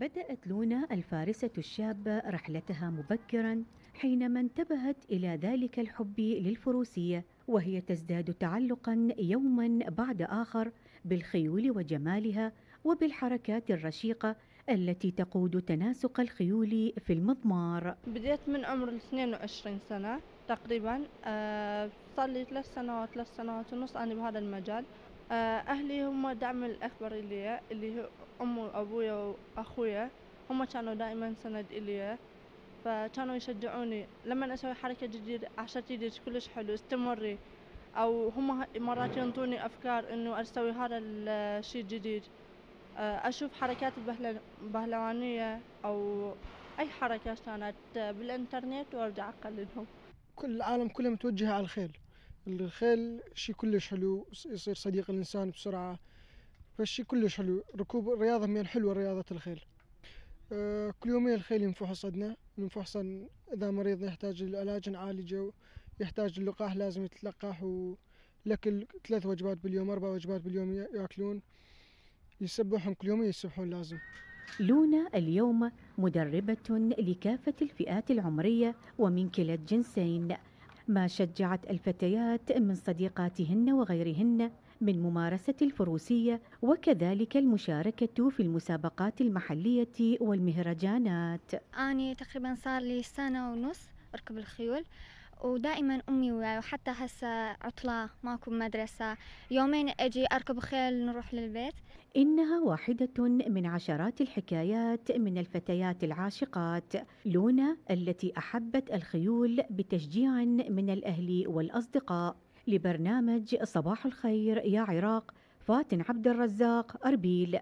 بدأت لونا الفارسة الشابة رحلتها مبكرا حينما انتبهت إلى ذلك الحب للفروسية، وهي تزداد تعلقا يوما بعد آخر بالخيول وجمالها وبالحركات الرشيقة التي تقود تناسق الخيول في المضمار. بدأت من عمر 22 سنة تقريبا، صار لي 3 سنوات ونص أنا بهذا المجال. أهلي هم دعم الأكبر إلي، اللي هو أمي وأبويا وأخويا، هم كانوا دائما سند إلي، فكانوا يشجعوني لما أسوي حركة جديدة عشان جديد كلش حلو استمري، أو هم مرات ينطوني أفكار إنه أسوي هذا الشيء جديد، أشوف حركات بهلوانية أو أي حركة كانت بالإنترنت وأرجع أقلدهم. كل العالم كله متوجهة على الخيل، الخيل شيء كلش حلو، يصير صديق الإنسان بسرعة، فالشيء كلش حلو. ركوب الرياضة من الحلوة، رياضة الخيل. كل يومين الخيل ينفحوا صدنا، ينفحوا صدنا إذا مريض يحتاج للعلاج نعالجه، يحتاج اللقاح لازم يتلقح، والأكل 3 وجبات باليوم، 4 وجبات باليوم يأكلون، يسبحهم كل يومين يسبحون لازم. لونا اليوم مدربة لكافة الفئات العمرية ومن كلا الجنسين، ما شجعت الفتيات من صديقاتهن وغيرهن من ممارسة الفروسية وكذلك المشاركة في المسابقات المحلية والمهرجانات. أنا تقريبا صار لي 1.5 سنة أركب الخيول، ودائما أمي وياي، وحتى هسه عطلة ماكو مدرسة، يومين أجي أركب خيل نروح للبيت. إنها واحدة من عشرات الحكايات من الفتيات العاشقات، لونا التي أحبت الخيول بتشجيع من الأهل والأصدقاء. لبرنامج صباح الخير يا عراق، فاتن عبد الرزاق، أربيل.